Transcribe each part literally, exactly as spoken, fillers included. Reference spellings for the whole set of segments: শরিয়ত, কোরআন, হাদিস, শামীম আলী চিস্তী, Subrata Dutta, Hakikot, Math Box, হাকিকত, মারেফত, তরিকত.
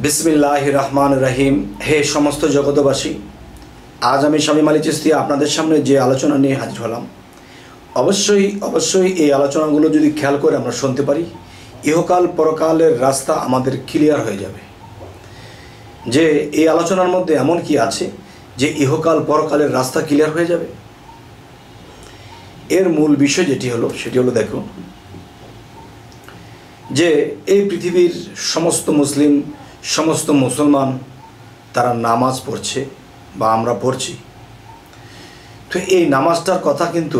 बिस्मिल्लाहिर रहमान रहीम हे समस्त जगतवासी आज आमी शामीम आली चिस्ती आपनादेर सामने जे आलोचना निये हाजिर हलाम अवश्यई अवश्यई ए आलोचनागुलो जोदि खेयाल करे आमरा शुनते पारी इहकाल परकालेर रास्ता आमादेर क्लियर हये जाबे। जे ए आलोचनार मध्ये एमन कि आछे जे इहकाल परकालेर रास्ता क्लियर हये जाबे एर मूल विषय जेटी हलो सेटी हलो देखो जे ए पृथिवीर समस्त मुस्लिम समस्त मुसलमान तारा नामाज पढ़छे बा आमरा पढ़छी तो ये नामाजटार कथा किन्तु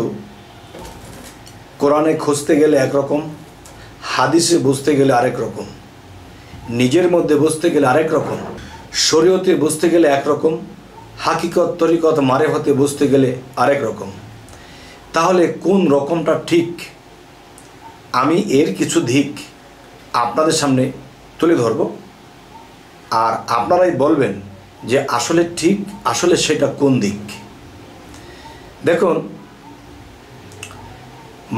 कुराने खुजते गेले एक रकम हादिसे बुझते गेले आरेक रकम निजेर मध्य बुझते गेले आरेक रकम शरियते बुझते गेले एक रकम हाकिकत तरिकत मारेफते बुझते गेले आरेक रकम ताहले कोन रकमटा ठीक आमी एर किछु दिक आपनादेर सामने तुले धरबो और आपनाराई बोलबेन जे आसले ठीक आसले सेटा कोन दिक। देखुन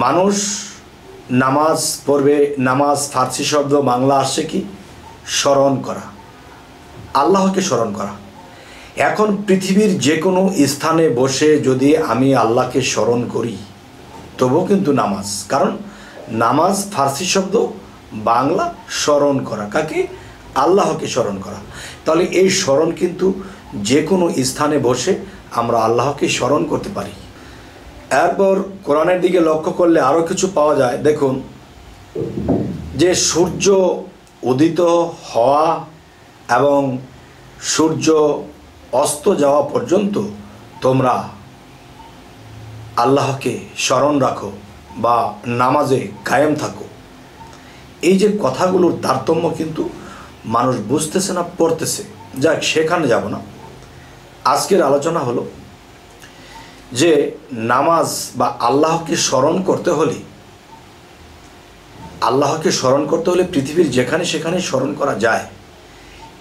मानुष नामाज पढ़बे नामाज फारसी शब्द बांगला आसे कि स्मरण करा आल्लाहके स्मरण करा। एखन पृथिवीर जे कोनो स्थाने बसे यदि आमी आल्लाहके स्मरण करी तबुओ किन्तु नामाज कारण नामाज फारसी शब्द बांगला स्मरण करा काके आल्लाह के स्मरण करा ताहले ए स्मरण किन्तु जे कोनो स्थाने बसे आमरा आल्लाह के स्मरण करते पारी। एरपर कुरानेर दिके लक्ष्य करले आरो किछु पावा जाय। देखुन जे सूर्य उदित हवा एवं सूर्य अस्त जावा पर्यन्त तोमरा आल्लाह के स्मरण राखो बा नामाजे कायम थाको। एई जे कथागुलोर तारतम्य किन्तु मानुष बुझते ना पढ़ते से जाक सेखाने जाबो ना। आजकेर आलोचना हलो जे नामाज बा आल्लाह के स्मरण करते होले आल्लाह के स्मरण करते होले पृथिवीर जेखाने सेखाने स्मरण करा जाए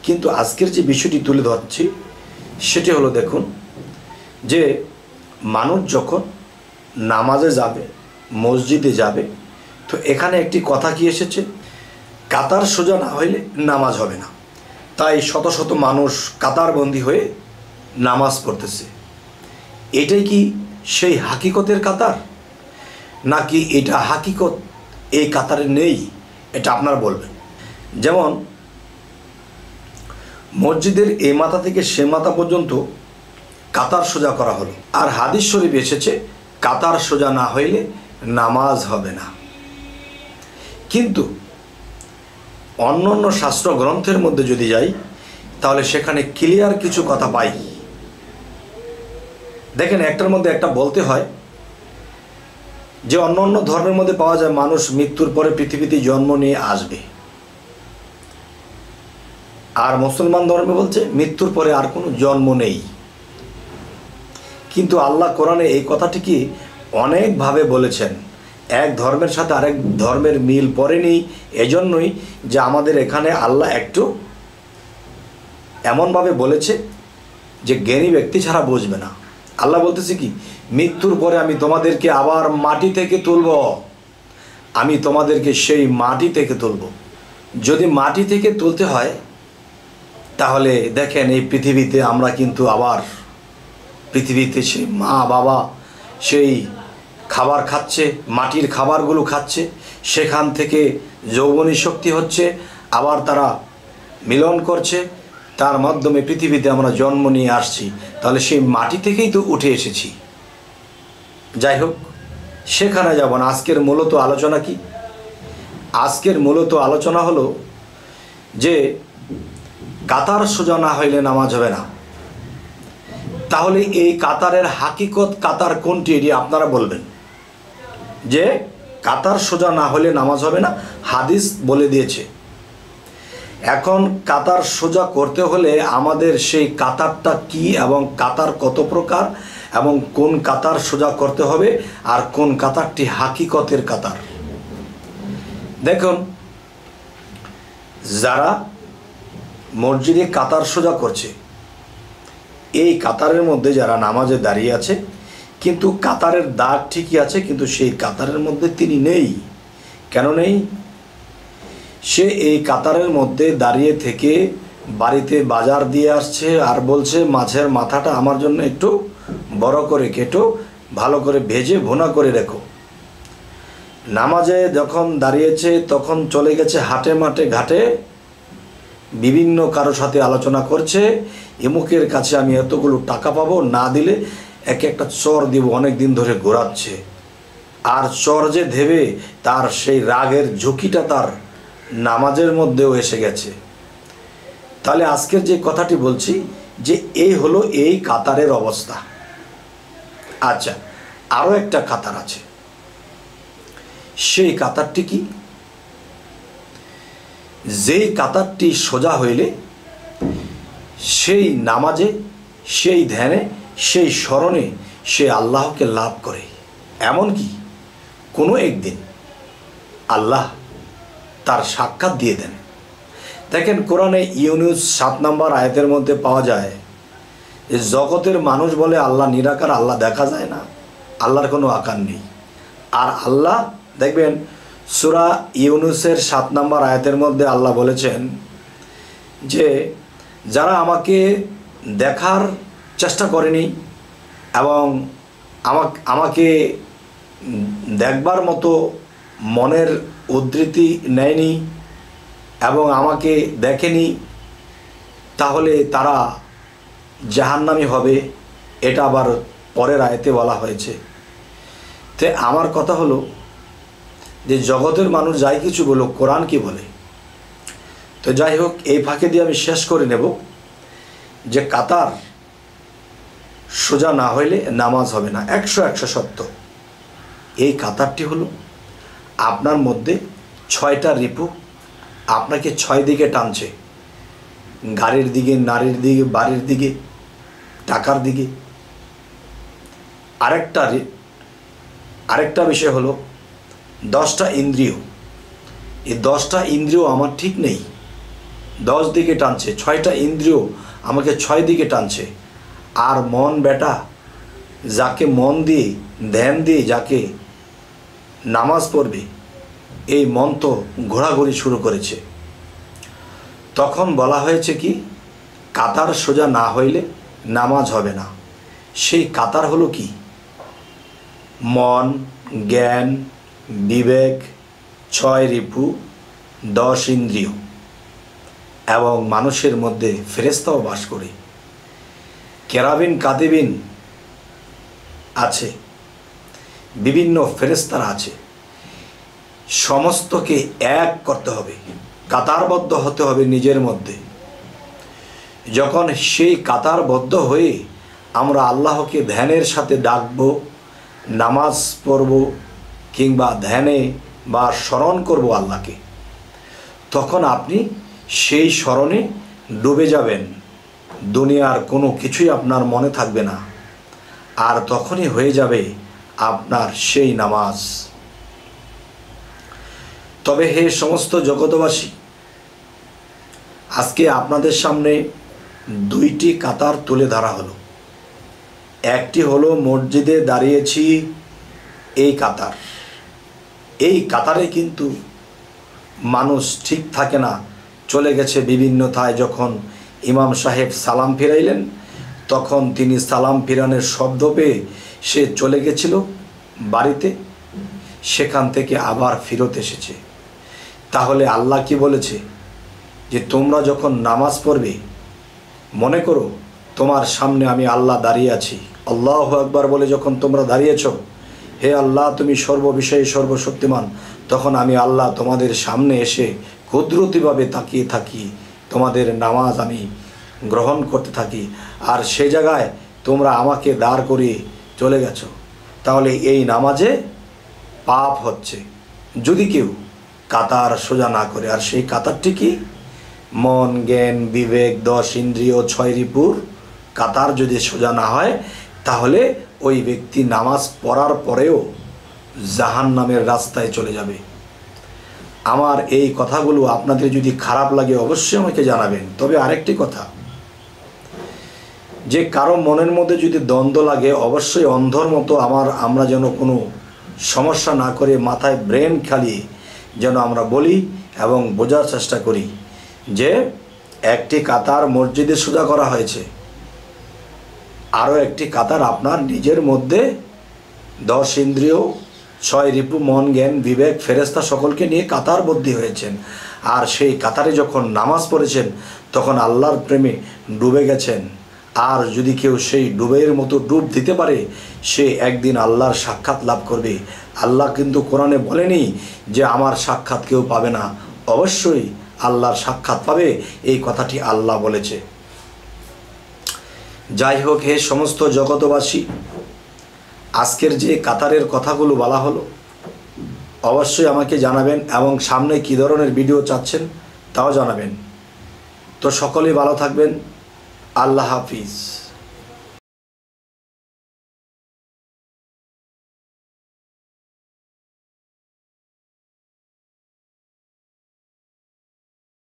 किन्तु आजकेर जे विषयटी तुले धरछि सेटी हलो देखुन जे मानुष जखन नामाजे जाबे मस्जिदे जाबे तो एखाने एकटी कथा कि एसेछे कातार सोजा ना होइले नामाज होबे ना ताई शत शत मानुष कातारबंदी हये नामाज पढ़तेछे। एटाई कि सेई हाकिकतेर कातार नाकि एटा हाकिकत एई कातारे नेई एटा आपनारा बोलबेन। जेमन मस्जिदेर ए माथा थेके से माथा पर्यन्त कातार सोजा करा हलो आर हादिस शरीफ एसेछे कातार सोजा ना होइले नामाज होबे ना किन्तु अन्यान्य शास्त्र ग्रंथेर मध्य यदि जाई ताहले सेखाने क्लियर किछु कथा पाई। देखें एकटार मध्य एकटा बोलते हय जे अन्यान्य धर्मेर मध्य पावा जाय मानुष मृत्युर परे पृथिवीते जन्म निये आसबे आर मुसलमान धर्मे बोलछे मृत्युर परे आर कोनो जन्म नेई किन्तु आल्लाह कोरআনে एई कथाटिके अनेक भावे बोलेछेन एक धर्मेर साथ आरेक धर्मेर मिल पड़ेनी एजन्नई जे आमादेर एखाने आल्लाह एकटु एमन भावे बोलेछे जे ज्ञानी व्यक्ति छाड़ा बुझबे ना। आल्लाह बोलतेछे कि मृत्युर परे आमी तोमादेरके आबार माटी थेके तुलबो आमी तोमादेरके सेई माटी थेके तुलबो। जदि माटी थेके तुलते हय ताहले देखें एई पृथिवीते आमरा किन्तु आबार पृथिवीते सेई मा बाबा सेई খাবার খাচ্ছে মাটির খাবারগুলো খাচ্ছে সেখান থেকে যৌবনী শক্তি হচ্ছে আবার তারা মিলন করছে তার মাধ্যমে পৃথিবীতে আমরা জন্ম নিয়ে আসছি তাহলে সেই মাটি থেকেই তো উঠে এসেছি। যাই হোক সেখানে যাব না। আজকের মূলত আলোচনা কি আজকের মূলত আলোচনা হলো যে কাতার সোজা না হইলে নামাজ হবে না তাহলে এই কাতারের হাকিকত কাতার কোনটি এটি আপনারা বলবেন जे कतार सोजा ना होले नामाज होबे ना हादिस बोले दिए एखन कतार सोजा करते होले आमादेर सेई कतारटा कि एवं कतार कत प्रकार एवं कोन कतार सोजा करते होबे आर कोन कतारटी हाकिकतेर कतार। देखुन जारा मस्जिदे कतार सोजा करछे एई कतारेर मध्य जारा नामाजे दाड़िये आछे किन्तु कातारेर दाग ठीक आछे किन्तु सेई कातारेर मध्य तिनि नेई केन नेई से एई कातारेर मध्य दाड़िये थेके বাড়িতে বাজার দিয়ে আসছে আর বলছে মাছের মাথাটা আমার জন্য একটু বড় করে কেটো ভালো করে ভেজে ভুনা করে রেখো। নামাজে যখন দাঁড়িয়েছে তখন চলে গেছে হাটে মাঠে ঘাটে বিভিন্ন কারো সাথে আলোচনা করছে, এমুকের কাছে আমি এতগুলো টাকা পাবো, না দিলে এক একটা চর দিব, অনেক দিন ধরে ঘোরাচ্ছে। আর চর যে দেবে তার সেই রাগের ঝুঁকিটা তার নামাজের মধ্যেও এসে গেছে। তাহলে আজকের যে কথাটি বলছি যে এই হলো এই কাতারের অবস্থা। আচ্ছা, আরও একটা কাতার আছে, সেই কাতারটি কি? যেই কাতারটি সোজা হইলে সেই নামাজে, সেই ধ্যানে, সেই স্মরণে সে আল্লাহকে লাভ করে। এমনকি কোনো একদিন আল্লাহ তার সাক্ষাৎ দিয়ে দেন। দেখেন কোরআনে ইউনুস সাত নম্বর আয়াতের মধ্যে পাওয়া যায় যে জগতের মানুষ বলে আল্লাহ নিরাকার, আল্লাহ দেখা যায় না, আল্লাহর কোনো আকার নেই। আর আল্লাহ দেখবেন সূরা ইউনুসের সাত নম্বর আয়াতের মধ্যে আল্লাহ বলেছেন যে যারা আমাকে দেখার চেষ্টা করেনি এবং আমাকে দেখবার মতো মনের উদ্ধৃতি নেয়নি এবং আমাকে দেখেনি, তাহলে তারা জাহান্নামী হবে। এটা আবার পরের আয়াতে বলা হয়েছে। তে আমার কথা হলো যে জগতের মানুষ যাই কিছু বলুক, কোরআন কি বলে? তো যাই হোক, এই ফাঁকে দিয়ে আমি শেষ করে নেব যে কাতার সোজা না হইলে নামাজ হবে না, একশো একশো সত্য। এই কাতারটি হলো আপনার মধ্যে ছয়টা রিপু আপনাকে ছয় দিকে টানছে, গাড়ির দিকে, নারীর দিকে, বাড়ির দিকে, টাকার দিকে। আরেকটা আরেকটা বিষয় হলো দশটা ইন্দ্রিয়। এই দশটা ইন্দ্রিয় আমার ঠিক নেই, দশ দিকে টানছে, ছয়টা ইন্দ্রিয় আমাকে ছয় দিকে টানছে। আর মন বেটা, যাকে মন দিয়ে ধ্যান দিয়ে যাকে নামাজ পড়বে, এই মন তো ঘোরাঘুরি শুরু করেছে। তখন বলা হয়েছে কি কাতার সোজা না হইলে নামাজ হবে না। সেই কাতার হলো কি? মন, জ্ঞান, বিবেক, ছয় রিপু, দশ ইন্দ্রিয়। এবং মানুষের মধ্যে ফেরেশতাও বাস করে, কেরাবিন কাতিবিন আছে, বিভিন্ন ফেরেশতারা আছে। সমস্তকে এক করতে হবে, কাতারবদ্ধ হতে হবে নিজের মধ্যে। যখন সেই কাতারবদ্ধ হয়ে আমরা আল্লাহকে ধ্যানের সাথে ডাকব, নামাজ পড়ব কিংবা ধ্যানে বা স্মরণ করব আল্লাহকে, তখন আপনি সেই স্মরণে ডুবে যাবেন, দুনিয়ার কোনো কিছুই আপনার মনে থাকবে না। আর তখনই হয়ে যাবে আপনার সেই নামাজ। তবে হে সমস্ত জগতবাসী, আজকে আপনাদের সামনে দুইটি কাতার তুলে ধরা হলো। একটি হলো মসজিদে দাঁড়িয়েছি এই কাতার। এই কাতারে কিন্তু মানুষ ঠিক থাকে না, চলে গেছে বিভিন্নথায়। যখন ইমাম সাহেব সালাম ফিরাইলেন, তখন তিনি সালাম ফিরানোর শব্দ পেয়ে সে চলে গেছিল বাড়িতে, সেখান থেকে আবার ফিরত এসেছে। তাহলে আল্লাহ কি বলেছে যে তোমরা যখন নামাজ পড়বে মনে করো তোমার সামনে আমি আল্লাহ দাঁড়িয়ে আছি। আল্লাহু আকবার বলে যখন তোমরা দাঁড়িয়েছ, হে আল্লাহ তুমি সর্ববিষয়ে সর্বশক্তিমান, তখন আমি আল্লাহ তোমাদের সামনে এসে কুদরতিভাবে তাকিয়ে থাকি, তোমাদের নামাজ আমি গ্রহণ করতে থাকি। আর সে জায়গায় তোমরা আমাকে দাঁড় করিয়ে চলে গেছো, তাহলে এই নামাজে পাপ হচ্ছে যদি কেউ কাতার সোজা না করে। আর সেই কাতারটি কি? মন, জ্ঞান, বিবেক, দশ ইন্দ্রিয়, ছয় রিপুর কাতার যদি সোজা না হয়, তাহলে ওই ব্যক্তি নামাজ পড়ার পরেও জাহান্নামের রাস্তায় চলে যাবে। আমার এই কথাগুলো আপনাদের যদি খারাপ লাগে অবশ্যই আমাকে জানাবেন। তবে আরেকটি কথা, যে কারো মনের মধ্যে যদি দ্বন্দ্ব লাগে, অবশ্যই অন্ধর মতো আমার আমরা যেন কোনো সমস্যা না করে মাথায় ব্রেন খালি যেন আমরা বলি এবং বোঝার চেষ্টা করি যে একটি কাতার মসজিদে সুজা করা হয়েছে, আরও একটি কাতার আপনার নিজের মধ্যে দশ ইন্দ্রিয় ছয় রিপু মন জ্ঞান বিবেক ফেরেশতা সকলকে নিয়ে কাতারবদ্ধ হয়েছেন। আর সেই কাতারে যখন নামাজ পড়েছেন তখন আল্লাহর প্রেমে ডুবে গেছেন। আর যদি কেউ সেই ডুবের মতো ডুব দিতে পারে সে একদিন আল্লাহর সাক্ষাৎ লাভ করবে। আল্লাহ কিন্তু কোরআনে বলেনি যে আমার সাক্ষাৎ কেউ পাবে না, অবশ্যই আল্লাহর সাক্ষাৎ পাবে, এই কথাটি আল্লাহ বলেছে। যাই হোক, হে সমস্ত জগতবাসী, আজকের যে কাতারের কথাগুলো বলা হলো অবশ্যই আমাকে জানাবেন এবং সামনে কী ধরনের ভিডিও চাচ্ছেন তাও জানাবেন। তো সকলেই ভালো থাকবেন। আল্লাহ হাফিজ।